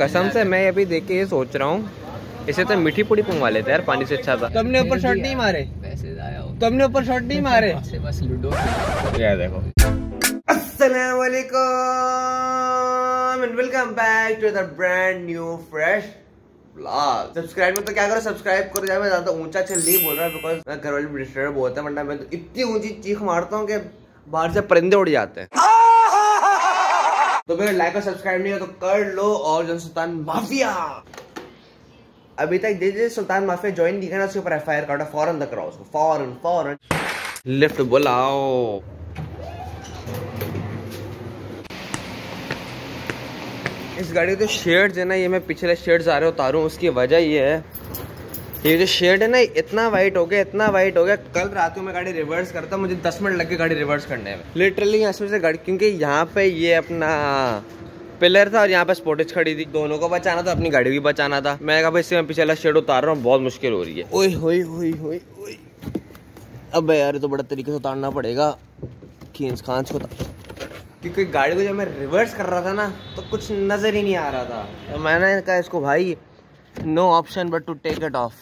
कसम से मैं अभी देख के ये सोच रहा हूँ इसे तो मीठी पूरी मंगवा लेते यार, पानी से अच्छा था। तुमने ऊपर शॉट नहीं मारे, तुमने ऊपर शॉट नहीं मारे, बस लूडो यार। देखो अस्सलाम वालेकुम and welcome back to the brand new fresh blog. Subscribe मतलब क्या करो, सब्सक्राइब करो। यार मैं ज्यादा ऊंचा चल नहीं बोल रहा बिकॉज मैं घर वाले भी डिस्टर्ब होता है, वरना मैं तो इतनी ऊंची चीख मारता हूँ कि बाहर से परिंदे उड़ जाते हैं। तो मेरे लाइक और सब्सक्राइब नहीं हो तो कर लो। और जो सुल्तान माफिया अभी तक जिस सुल्तान माफिया ज्वाइन नहीं करना उसके ऊपर FIR काटो, फौरन तक कराओ उसको, फौरन फौरन। लिफ्ट बुलाओ। इस गाड़ी के जो शेड्स है ना, ये मैं पिछले शेड्स आ रहे उतारूँ, उसकी वजह ये है ये जो शेड है ना इतना वाइट हो गया, इतना वाइट हो गया। कल रात को मैं गाड़ी रिवर्स करता, मुझे 10 मिनट लग गए गाड़ी रिवर्स करने में लिटरली। इसमें से गाड़ी क्योंकि यहाँ पे ये अपना पिलर था और यहाँ पे स्पोर्टेज खड़ी थी, दोनों को बचाना था, अपनी गाड़ी भी बचाना था। मैंने कहा भाई इससे मैं पिछला शेड उतार रहा हूँ, बहुत मुश्किल हो रही है। ओए होई होई होई होई, अब यार तो बड़ा तरीके से उतारना पड़ेगा, खींच खांच को। क्योंकि गाड़ी को जब मैं रिवर्स कर रहा था ना तो कुछ नज़र ही नहीं आ रहा था, तो मैंने कहा इसको भाई no option but to take it off.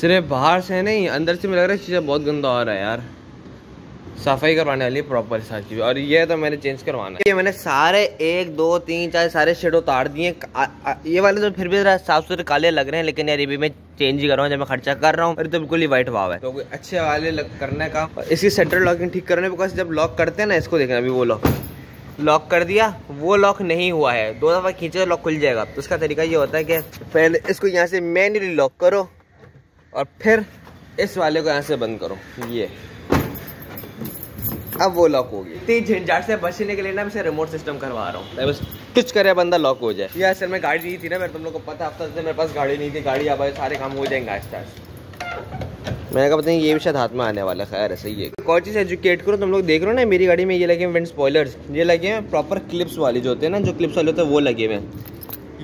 सिर्फ बाहर से नहीं अंदर से मुझे लग रहा है चीज़ें बहुत गंदा हो रहा है यार, सफाई करवाने वाली प्रॉपर सारी चीज़। और ये तो मैंने चेंज करवाना है। ये मैंने सारे 1 2 3 4 सारे शेड उतार दिए। ये वाले तो फिर भी साफ सुथरे काले लग रहे हैं, लेकिन यार ये भी मैं चेंज ही कर रहा हूँ जब मैं खर्चा कर रहा हूँ। अरे तो बिल्कुल ही वाइट वाव है, तो अच्छे वाले करने का। इसकी सेंट्रल लॉकिंग ठीक करने, बिकॉज जब लॉक करते हैं ना इसको देखना, अभी वो लॉक कर दिया, वो लॉक नहीं हुआ है, 2 दफ़ा खींचे तो लॉक खुल जाएगा। तो उसका तरीका ये होता है कि पहले इसको यहाँ से मैन्युअली लॉक करो और फिर इस वाले को यहाँ से बंद करो, ये अब वो लॉक होगी। इतनी झंझट से बचने के लिए ना मैं रिमोट सिस्टम करवा रहा हूँ, बस कुछ करे बंदा लॉक हो जाए। यार सर मैं गाड़ी नहीं थी ना मेरे, तुम लोग को पता हफ्ता से मेरे पास गाड़ी नहीं थी। गाड़ी अब सारे काम हो जाएंगे आज तक। मैंने कहा पता नहीं ये भी शायद हाथ में आने वाला, खैर ऐसा ही है। कोई चीज़ एजुकेट करो, तुम लोग देख रहे हो ना मेरी गाड़ी में ये लगे विंड स्पॉयलर्स, ये लगे हैं प्रॉपर क्लिप्स वाले जो होते हैं ना, जो क्लिप्स वाले होते हैं वो लगे हुए हैं।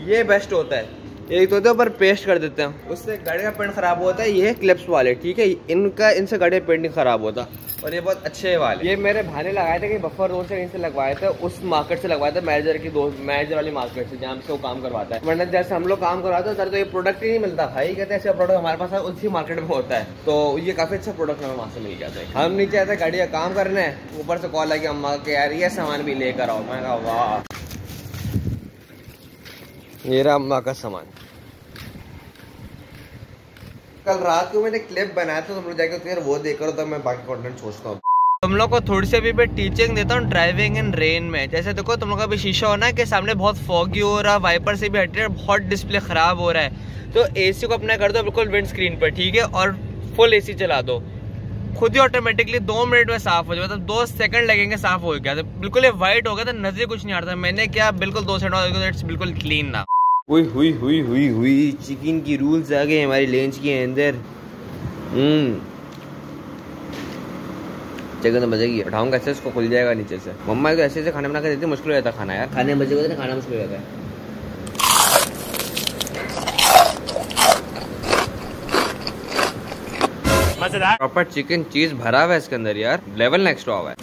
ये बेस्ट होता है, एक तो होते हैं पर पेस्ट कर देते हैं, उससे गाड़ी का पेंट ख़राब होता है। ये क्लिप्स वाले ठीक है, इनका इनसे गाड़ी का पेंट नहीं ख़राब होता। और ये बहुत अच्छे वाले, ये मेरे भाई ने लगाए थे कि बफर रोड से कहीं से लगवाए थे, उस मार्केट से लगवाए थे, मैनेजर की दोस्त मैनेजर वाली मार्केट से जहाँ से वो काम करवाता है। वरना जैसे हम लोग काम करवाते हैं उधर तो ये प्रोडक्ट ही नहीं मिलता भाई, कहते हैं ऐसा प्रोडक्ट हमारे पास है उसी मार्केट में होता है। तो ये काफ़ी अच्छा प्रोडक्ट हमें वहाँ से मिल गया था। हम नीचे आए थे गाड़ी का काम करना है, ऊपर से कॉल आ गया अम्मा के यार ये सामान भी लेकर आओ। मैंने कहा वाह, ये रहा अम्मा का सामान। कल रात को मैंने क्लिप बनाया था, तुम लोग जाके फिर वो देख करो, तब मैं बाकी कंटेंट सोचता हूँ। तुम लोग को थोड़ी सी भी मैं टीचिंग देता हूँ ड्राइविंग इन रेन में। जैसे देखो तुम लोग का भी शीशा होना है कि सामने बहुत फॉगी हो रहा है, वाइपर से भी हट रहा है, बहुत डिस्प्ले ख़राब हो रहा है, तो AC को अपना कर दो बिल्कुल विंड स्क्रीन पर ठीक है, और फुल AC चला दो, खुद ही ऑटोमेटिकली 2 मिनट में साफ़ हो जाए। मतलब 2 सेकंड लगेंगे साफ हो गया, तो बिल्कुल वाइट हो गया था, नजर कुछ नहीं आ रहा था। मैंने क्या बिल्कुल 2 सेकंड बिल्कुल क्लीन ना हुई हुई हुई हुई हुई। चिकन की रूल्स आ गए हमारी लेंच के अंदर। चिकन तो मजे की उठाऊंगा ऐसे, उसको खुल जाएगा नीचे से। मम्मा तो ऐसे खाना बना कर देती, मुश्किल हो जाता खाना यार, खाने मजे होते ना, खाना मुश्किल हो जाता है। मजेदार प्रॉपर चिकन चीज भरा हुआ है इसके अंदर यार, लेवल नेक्स्ट हुआ है।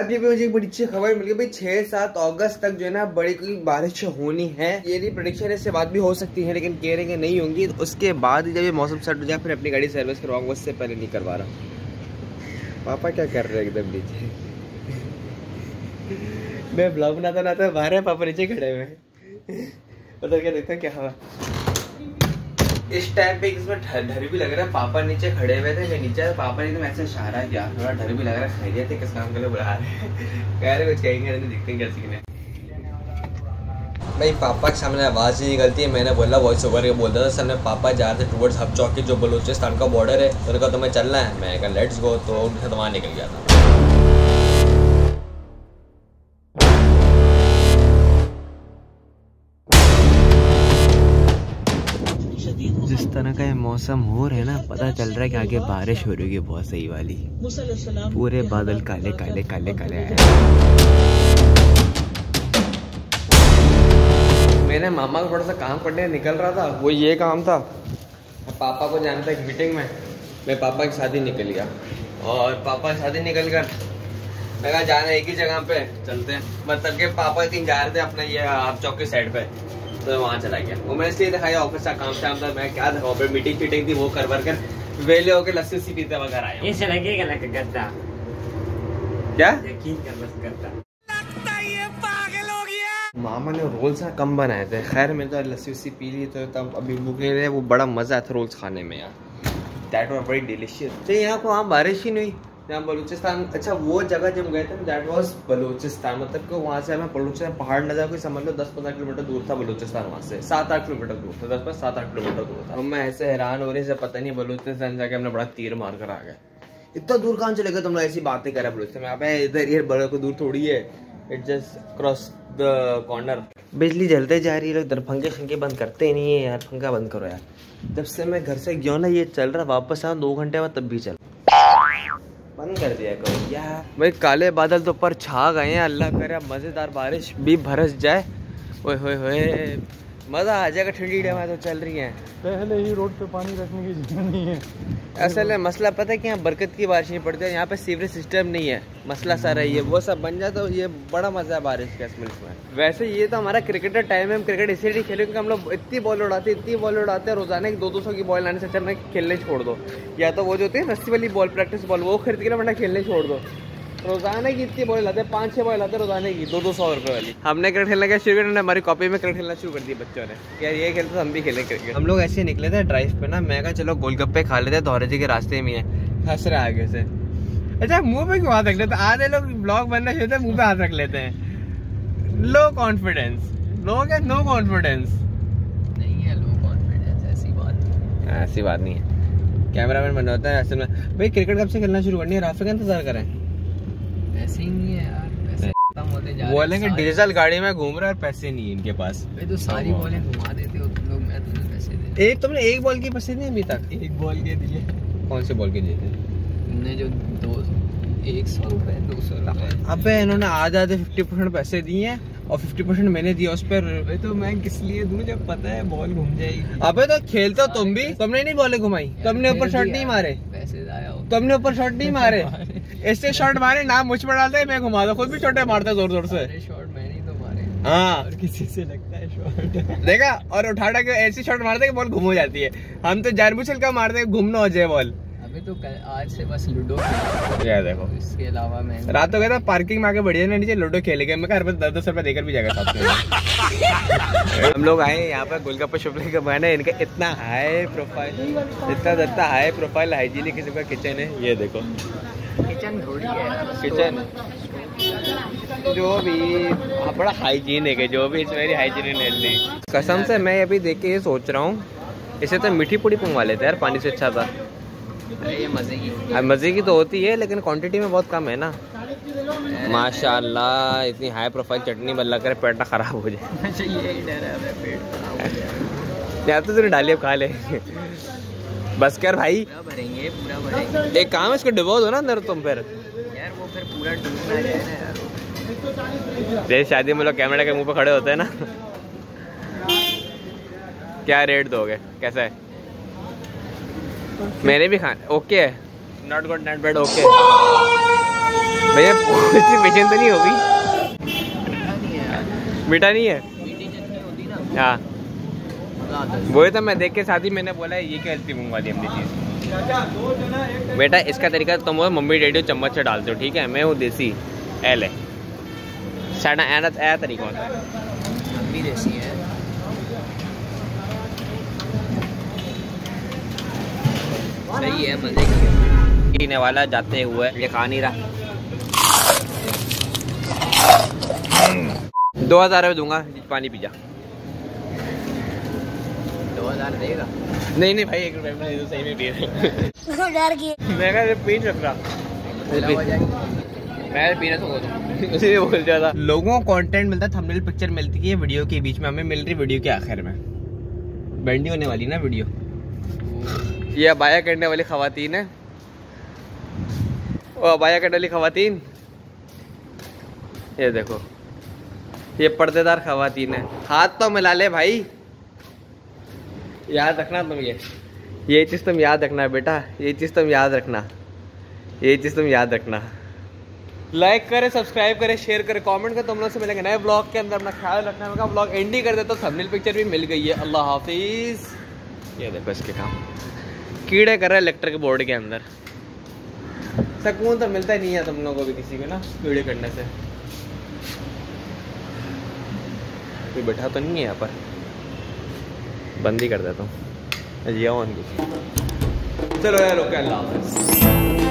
अभी भी मुझे एक बड़ी अच्छी खबर मिल गई भाई, 6-7 अगस्त तक जो है ना बड़ी कोई बारिश होनी है। ये भी प्रेडिक्शन है, इससे बात भी हो सकती है, लेकिन कह रहे हैं नहीं होंगी। तो उसके बाद जब ये मौसम सेट हो जाए फिर अपनी गाड़ी सर्विस करवाऊंगा, उससे पहले नहीं करवा रहा। पापा क्या कर रहे हैं एकदम नीचे, मैं ब्लॉग बनाता ना था बाहर है, पापा नीचे खड़े हुए पता क्या देखता क्या हवा। इस टाइम पे इसमें डर भी लग रहा है, पापा नीचे खड़े हुए थे, मैं नीचे पापा ने तो ऐसे इशारा किया, थोड़ा डर भी लग रहा है। खैरियत है, किस काम के लिए बुला रहे कह रहे कुछ कहेंगे नहीं, दिखते क्या सीखने भाई। पापा के सामने आवाज़ ही निकलती है, मैंने बोला वॉइस ओवर के बोलता था सामने पापा जा रहे थे टूवर्ड्स हब चौक की, जो बलूचिस्तान का बॉर्डर है, उनका तो मैं चलना है। मैं कहा लेट्स गो, तो उनके साथ वहाँ निकल गया था। तरह का मौसम हो रहा है ना, पता चल रहा है कि आगे बारिश हो रही है बहुत सही वाली, पूरे बादल काले काले काले काले हैं। मेरे मामा को थोड़ा सा काम करने निकल रहा था, वो ये काम था, पापा को जाना था एक मीटिंग में, मैं पापा के साथ ही निकल गया। और पापा के साथ ही निकल कर मैं कहा जाना एक ही जगह पे चलते हैं, मतलब के पापा कहीं जा रहे थे अपने ये आप चौक के साइड पे, तो वहाँ चला गया वो। मैंने इसलिए दिखाया ऑफिस का काम शाम था, मैं क्या दिखाऊँ पे मीटिंग फीटिंग थी वो कर वर कर वेले होके लस्सी सी पीते वगैरह आया। ये लगेगा ना करता क्या यकीन करता मामा ने रोल्स कम बनाए थे। खैर मैं तो लस्सी वस्सी पी ली तो तब अभी भूख नहीं रहे। वो बड़ा मज़ा आता रोल्स खाने में यार, दैट वॉज वेरी डिलीशियस। तो यहाँ को वहाँ बारिश ही नहीं, यहाँ बलूचिस्तान। अच्छा वो जगह जब गए थे दैट वॉज बलूचिस्तान, मतलब कि वहाँ से हमें बलूचिस्तान पहाड़ नजर कोई समझ लो 10-15 किलोमीटर दूर था बलूचिस्तान। वहाँ से 7-8 किलोमीटर दूर था, 7-8 किलोमीटर दूर था। मैं ऐसे हैरान हो रही से पता नहीं बलूचिस्तान जाके हमने बड़ा तीर मार कर आ गए। इतना दूर कहाँ चले गए तुम लोग, ऐसी बातें करें बलूचिस्तान में आप, इधर ये बड़े को दूर थोड़ी है, it just cross the corner. बिजली जलते जा रही है, लोग इधर पंखे बंद करते ही नहीं है यार। पंखा बंद करो यार, जब से मैं घर से गया ना ये चल रहा, वापस आया 2 घंटे बाद तब भी चल, बंद कर दिया करो यार। भाई काले बादल तो ऊपर छा गए हैं, अल्लाह करे अब मज़ेदार बारिश भी बरस जाए। ओए होए होए मज़ा आ जाएगा, ठंडी हवा तो चल रही है। पहले ही रोड पे पानी रखने की जगह नहीं है। असल में मसला पता है कि यहाँ बरकत की बारिश नहीं पड़ती है, यहाँ पे सीवरेज सिस्टम नहीं है, मसला सारा ये वो सब बन जाए तो ये बड़ा मज़ा है बारिश का इसमें। वैसे ये तो हमारा क्रिकेट का टाइम है, हम क्रिकेट इसीलिए खेलें क्योंकि हम लोग इतनी बॉल उड़ाते हैं रोजाना की 200 की बॉल लाने से अच्छा खेलने छोड़ दो, या तो वो जो होती है रस्सी वाली बॉल प्रैक्टिस बॉल वो खरीद के ना वरना खेलने छोड़ दो। रोजाना की इतनी बॉल लाते हैं, 5-6 बॉल लाते हैं रोजाना की, 200-200 रुपये वाली। हमने क्रिकेट खेलना क्या शुरू किया, हमारी कॉपी में क्रिकेट खेलना शुरू कर दिया बच्चों ने, यार ये खेलते हम भी खेलें क्रिकेट। हम लोग ऐसे निकले थे ड्राइव पे ना, मैं कहा चलो गोलगप्पे खा लेते हैं, धौरेजी के रास्ते में है, हंस रहा आगे से। अच्छा मुँह पे क्यों हाथ रख लेते, आधे लोग ब्लॉग बनना चाहते हैं मुँह पे हाथ रख लेते हैं। लो कॉन्फिडेंस लोग है, नो कॉन्फिडेंस नहीं है, लो कॉन्फिडेंस ऐसी बात नहीं है। कैमरामैन बना होता है ऐसे में। भाई क्रिकेट कब से खेलना शुरू करनी है, रास्ते का इंतजार करें पैसे नहीं है यार, पैसे खत्म होते जा रहे हैं। बोले कि डीजल गाड़ी में घूम रहा है, पैसे नहीं है इनके पास। भाई तो सारी बॉलें घुमा देते हो तुम लोग, मैं तुम्हें पैसे दे। तुमने एक बॉल के पैसे नहीं अभी तक, एक बॉल के दिए। कौन से बॉल के दिए थे तुमने? जो 100 रुपए 200 रुपए। अब इन्होंने आधे 50% पैसे दिए हैं और 50% मैंने दिया उस पर। भाई तो मैं किस लिए दूं जब पता है बॉल घूम जाएगी। अबे तो खेलते हो तुम भी, तुमने नहीं बॉलें घुमाई, तुमने ऊपर शॉट नहीं मारे, पैसे जाया हो, तुमने ऊपर शॉट नहीं मारे, ऐसे शॉट मारे नाम मुझ पर डालते मैं घुमा दो, खुद भी छोटे मारता जोर जोर से। शॉट मैंने तो मारे, हाँ किसी से लगता है शॉट देखा, और उठाटा के ऐसे शॉट मारते बॉल घूम हो जाती है। हम तो जानबूझकर का मारते घूम ना हो जाए बॉल। तो आज से बस लूडो देखो, इसके अलावा मैं रात हो गया था पार्किंग में आके बढ़िया ना नीचे लूडो खेलेंगे। मैं हर बार 10-10 रुपए देकर भी जाएगा साथ में। हम लोग आए यहाँ पर गोलगप्पा शॉपने के बहाने, इनका इतना हाई प्रोफाइल हाइजीनिक किस्म का किचन है। ये देखो किचन जो भी बड़ा हाइजीनिक है, जो भी इट्स वेरी हाइजीनिक हेल्दी। कसम से मैं अभी देख के ये सोच रहा हूँ इसे तो मीठी पूड़ी मंगवा लेते यार, पानी से अच्छा था। ये मज़े की तो होती है लेकिन क्वांटिटी में बहुत कम है ना। माशाल्लाह इतनी हाई प्रोफाइल चटनी, बल्ला करे पेट ना खराब हो जाए। अच्छा ये डर है पेट खराब हो जाए यार, तो डालिए खा ले बस कर भाई, पूरा भरेंगे। एक काम है इसको डुबो दो ना अंदर तुम, फिर यार वो फिर पूरा डूबना है यार। जैसे शादी में लोग कैमरा के मुँह पर खड़े होते हैं ना। क्या रेट दोगे, कैसा है? मैंने भी खाना ओके है, not good not bad okay. भैया मिशन तो नहीं होगी, मीठा नहीं है, हाँ वही तो मैं देख के साथ ही मैंने बोला ये क्या गलती मंगवा दी हमने चीज़। बेटा इसका तरीका तुम हो मम्मी डैडी चम्मच से डालते हो, ठीक है मैं हूँ देसी एल है साढ़ा एना ए तरीका होता है, मम्मी देसी है। सही है मजे की, पीने वाला जाते हुए ये खा नहीं रहा। 2000 रुपये दूंगा पानी पी जा। 2000 देगा? नहीं भाई 1 रुपये में तो सही में पी रहे मैं पीना तो उसी बोल दिया था। लोगों को कंटेंट मिलता है, थंबनेल पिक्चर मिलती है वीडियो के बीच में, हमें मिल रही वीडियो के आखिर में। बैंडी होने वाली ना वीडियो, ये अबाया करने वाली खवातीन है। ओ अबाया करने वाली खवातीन, ये देखो ये पर्देदार खवातीन है। हाथ तो मिला ले भाई, याद रखना तुम ये चीज़ तुम याद रखना बेटा, ये चीज़ तुम याद रखना लाइक करें, सब्सक्राइब करें, शेयर करें, कमेंट करें। तो हम लोग से मिलेंगे नए ब्लॉग के अंदर। अपना ख्याल रखना है। ब्लॉग एंड ही कर देता हूँ, थंबनेल पिक्चर भी मिल गई है। अल्लाह हाफिज़। ये देखो इसके काम कीड़े कर रहे हैं इलेक्ट्रिक बोर्ड के अंदर। सुकून तो मिलता ही नहीं है तुम लोगों को भी किसी को ना, कीड़े करने से। कोई बैठा तो नहीं है यहाँ पर, बंद ही कर देता हूँ। जिया चलो यार, ओके, अल्लाह हाफिज़।